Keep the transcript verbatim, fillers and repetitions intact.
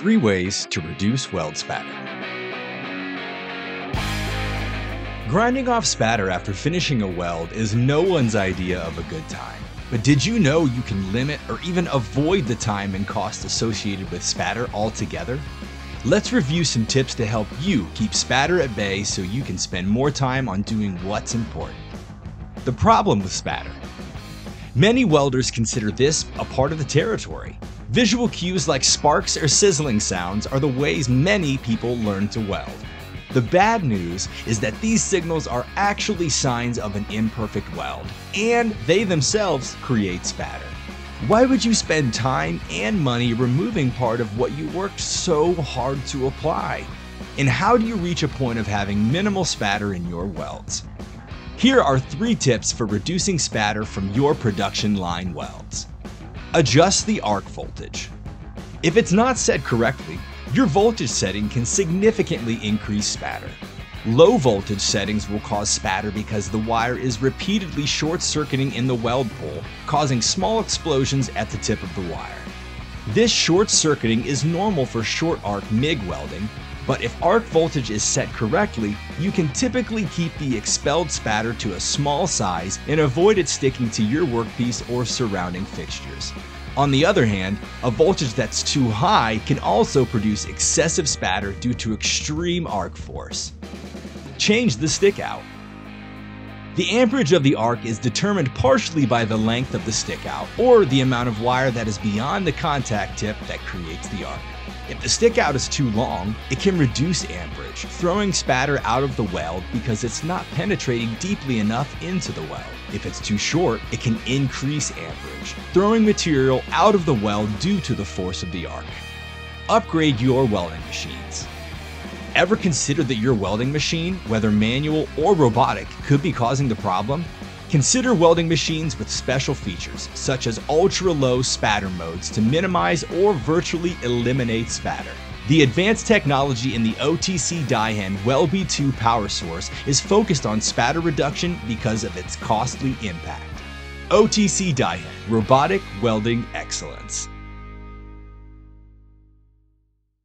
Three ways to reduce weld spatter. Grinding off spatter after finishing a weld is no one's idea of a good time. But did you know you can limit or even avoid the time and cost associated with spatter altogether? Let's review some tips to help you keep spatter at bay so you can spend more time on doing what's important. The problem with spatter. Many welders consider this a part of the territory. Visual cues like sparks or sizzling sounds are the ways many people learn to weld. The bad news is that these signals are actually signs of an imperfect weld, and they themselves create spatter. Why would you spend time and money removing part of what you worked so hard to apply? And how do you reach a point of having minimal spatter in your welds? Here are three tips for reducing spatter from your production line welds. Adjust the arc voltage. If it's not set correctly, your voltage setting can significantly increase spatter. Low voltage settings will cause spatter because the wire is repeatedly short-circuiting in the weld pool, causing small explosions at the tip of the wire. This short-circuiting is normal for short-arc M I G welding, but if arc voltage is set correctly, you can typically keep the expelled spatter to a small size and avoid it sticking to your workpiece or surrounding fixtures. On the other hand, a voltage that's too high can also produce excessive spatter due to extreme arc force. Change the stickout. The amperage of the arc is determined partially by the length of the stickout or the amount of wire that is beyond the contact tip that creates the arc. If the stickout is too long, it can reduce amperage, throwing spatter out of the weld because it's not penetrating deeply enough into the weld. If it's too short, it can increase amperage, throwing material out of the weld due to the force of the arc. Upgrade your welding machines. Ever consider that your welding machine, whether manual or robotic, could be causing the problem? Consider welding machines with special features, such as ultra-low spatter modes to minimize or virtually eliminate spatter. The advanced technology in the O T C Daihen Welbee two power source is focused on spatter reduction because of its costly impact. O T C Daihen, robotic welding excellence.